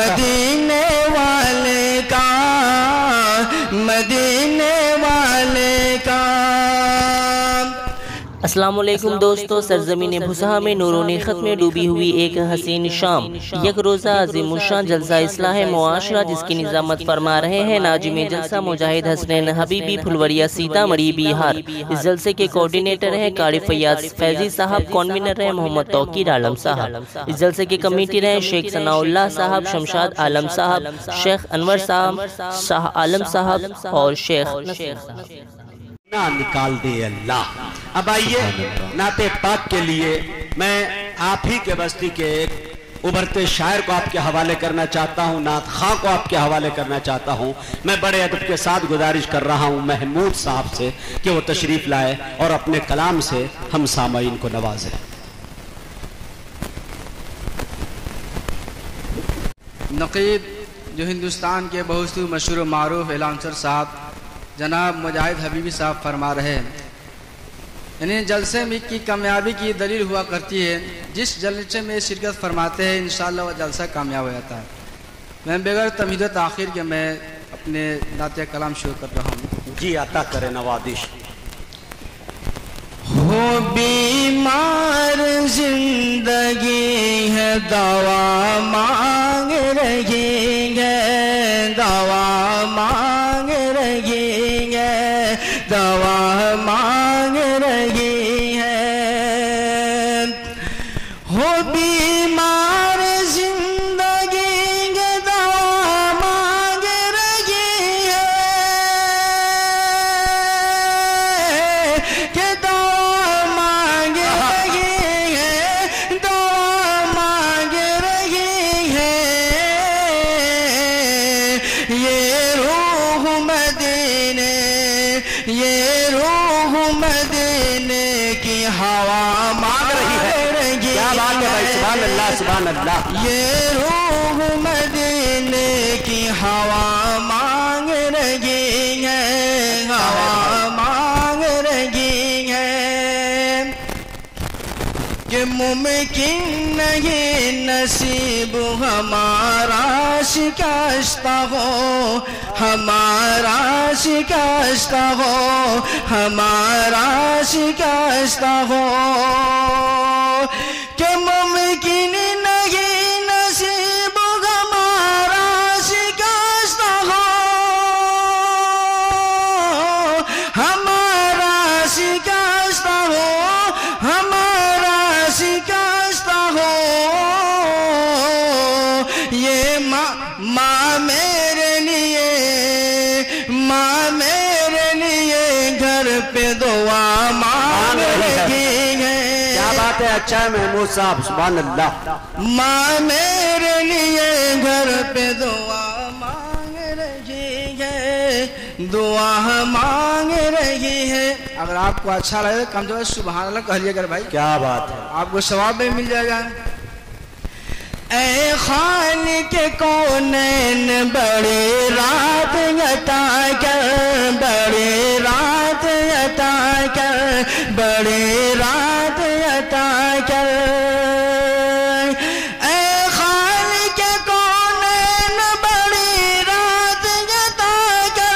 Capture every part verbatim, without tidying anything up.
मदीने वाले का, मदीने वाले का। अस्सलामुअलैकुम दोस्तों, सरजमीन भुसहा में नूरों ने खत में डूबी हुई एक हसीन शाम, एक रोज़ा अजीमुशान जलसा इस्लाह मुआशरा जिसकी निजामत फरमा रहे हैं नाजिम जलसा मुजाहिद हसनैन हबीबी फुलवरिया सीतामढ़ी बिहार। इस जलसे के कोऑर्डिनेटर हैं कारी फैयाज फैजी साहब, कन्वीनर हैं मद तौकीर आलम साहब। इस जलसे के कमेटी रहे शेख सनाउल्लाह साहब, शमशाद आलम साहब, शेख अनवर साहब, शाह आलम साहब और शेख ना निकाल दे अल्लाह। अब आइए नाते पाक के लिए मैं आप ही के बस्ती के एक उभरते शायर को आपके हवाले करना चाहता हूँ, नात खां को आपके हवाले करना चाहता हूँ। मैं बड़े अदब के साथ गुजारिश कर रहा हूँ महमूद साहब से कि वो तशरीफ लाए और अपने कलाम से हम सामईन को नवाजें। नक़ीद जो हिंदुस्तान के बहुत ही मशहूर मारूफ एलांसर साहब जनाब मुजाहिद हबीबी साहब फरमा रहे हैं, यानी जलसे में की कामयाबी की दलील हुआ करती है जिस जलसे में शिरकत फरमाते हैं इंशाअल्लाह वह जलसा कामयाब हो जाता है। मैं बगैर तमहीद ताखिर के मैं अपने नाते कलाम शुरू कर रहा हूँ। जी अता करें नवादिश। हो बीमार जिंदगी है दवा मांग रही है, दवा मांग रही है, दवा मांग रही है। हो बीमार जिंदगी है दवा मांग रही है, के दवा मांग रही है, दवा मांग रही है। ये हवा मांग रही है, रही क्या बात है भाई, सुभान अल्लाह, सुभान अल्लाह। ये रूह मदीने की हवा मांग रही है, हवा मांग रही है। कि मुमकिन नहीं नसीब हमारा शिकस्ता हो, हमारा शिकस्ता हो, हमारा शिकस्ता हो। कि मुमकिन नहीं नसीब हमारा शिकस्ता हो, हमारा शिकस्ता हो, हमारा शिकस्ता हो। ये माँ माँ मेरे लिए, माँ मेरे लिए घर पे दुआ मांग रही है। क्या बात है, अच्छा है महमूद साहब, सुभान अल्लाह। माँ मेरे लिए घर पे दुआ मांग रही है, दुआ मांग रही है। अगर आपको अच्छा लगे कम से कम सुभान अल्लाह कह लिया कर भाई, क्या बात है, आपको सवाब भी मिल जाएगा। ऐ खान के कौनैन बड़े रात अता कर, बड़े रात अता कर, बड़े रात अता कर। ऐ खान के कौनैन बड़े रात अता कर,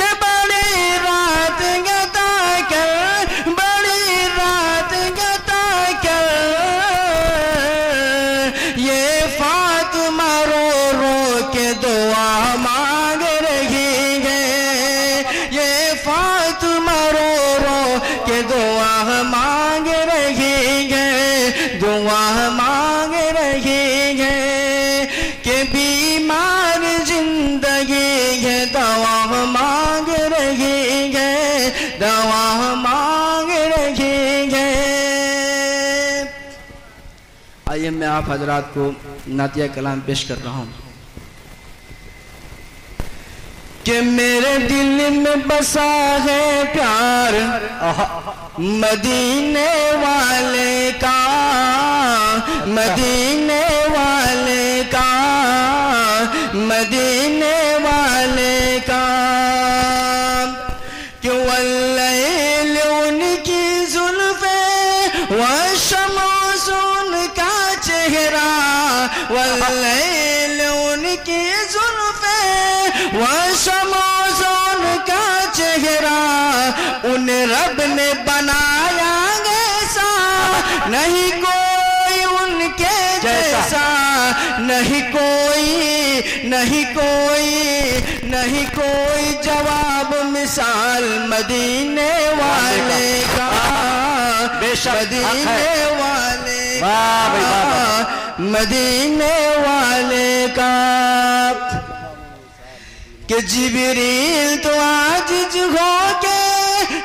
के बड़े रात अता कर, बड़े रात अता कर। आइए मैं आप हजरात को नातिया कलाम पेश कर रहा हूँ। कि मेरे दिल में बसा है प्यार मदीने वाले का, मदीने वाले का, मदीने वाले का। क्यों अल्लाह उनकी जुल्फे व शमों सुन का चेहरा, वल्लैल उनकी जुल्फे व शमोज़ोन का चेहरा, उन्हें रब ने बनाया ऐसा, नहीं कोई उनके जैसा, नहीं कोई नहीं कोई नहीं कोई जवाब मिसाल मदीने वाले का, मदीने वाले का, मदीने वाले का। कि जिब्रील तो आजिज़ होके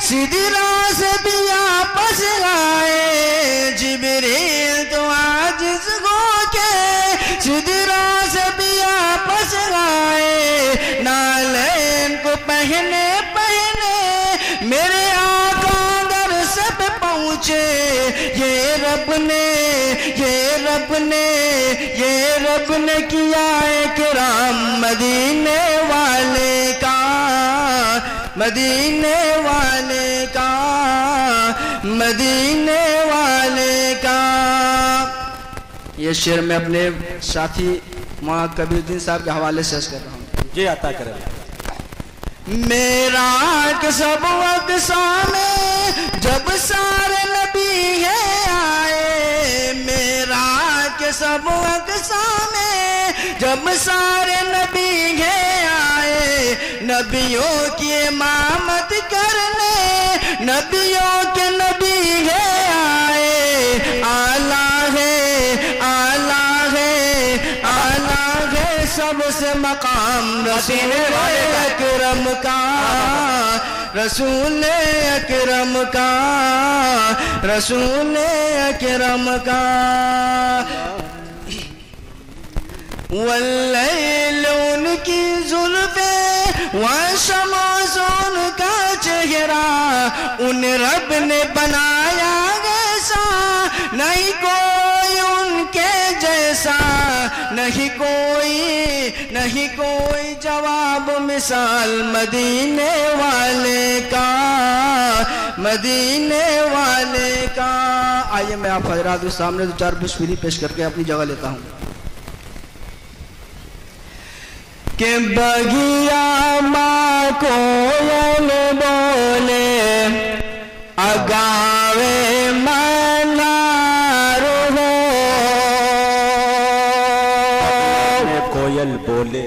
सिदरा से भी आपस आए, जिब्रील तो आजिज़ होके सिदरा से भी आपस आए, नालेन को पहने पहने मेरे आका दर सब पहुँचे, ये रब ने ये रब ने ये रब ने किया इकराम मदीने वाले का, मदीने वाले का, मदीने वाले का। ये शेर मैं अपने साथी माँ कबीरुद्दीन साहब के हवाले से अर्ज कर रहा हूँ। जी आता करें। मेरा के सब वक्सा में जब सारे नबी है आए, मेरा के सब वक्सा में जब सारे नबी है आए, नबियों की इमामत करने नबियों के नबी है आए, आला सबसे मकाम रसूल अकरम का, रसूल अकरम का, रसूल अकरम का। वल्लैल उनकी जुल्फे व शमोज़ोन का चेहरा, उन रब ने बनाया ऐसा, नहीं कोई उनके जैसा, नहीं कोई नहीं कोई जवाब मिसाल मदीने वाले का, मदीने वाले का। आइए मैं आप हजरात के सामने दो चार बसफिरी पेश करके अपनी जगह लेता हूँ। के बगिया माँ को ये बोले अगावे मना बोले,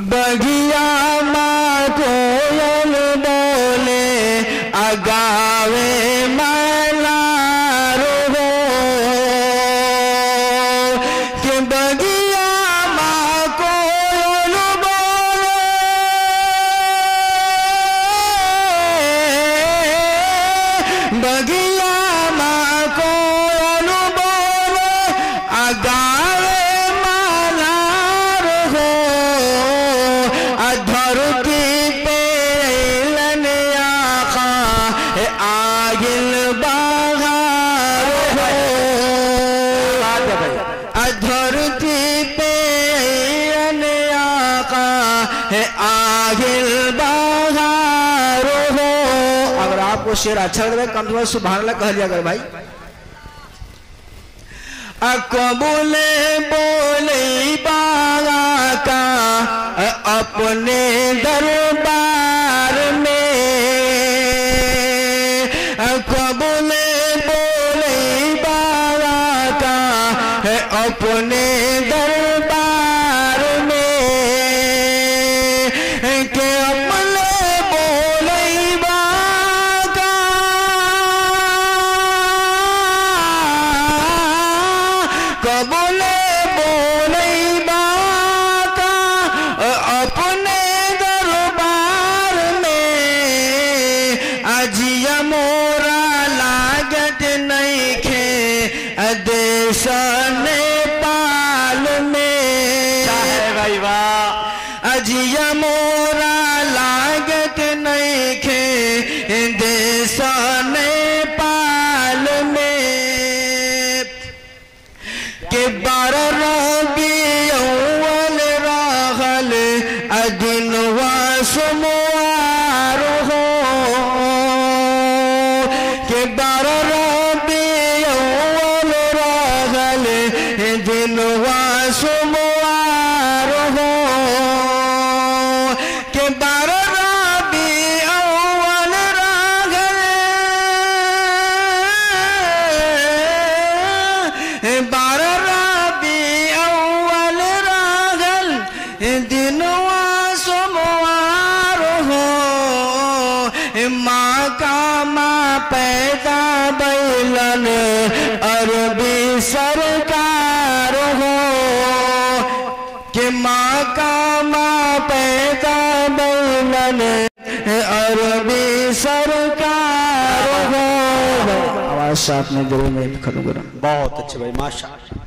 बगिया माँ कोयल बोले अगावे मलार हो, कि बगिया माँ कोयल बोले बगिया शेर अच्छा लग रहा है, कम से कम सुभान अल्लाह कह लिया कर भाई। अकबूल बोले बागा का अपने दरबार में, अकबूल बोले बागा का अपने दरबार में, के अपने माँ का माँ पैदा बैलन अरबी सरकार हो कि माँ का माँ पैदा बैलन अरबी सरकार हो। आवाज साथ में गुरु में खड़ो गुरु बहुत अच्छे भाई माशाल्लाह।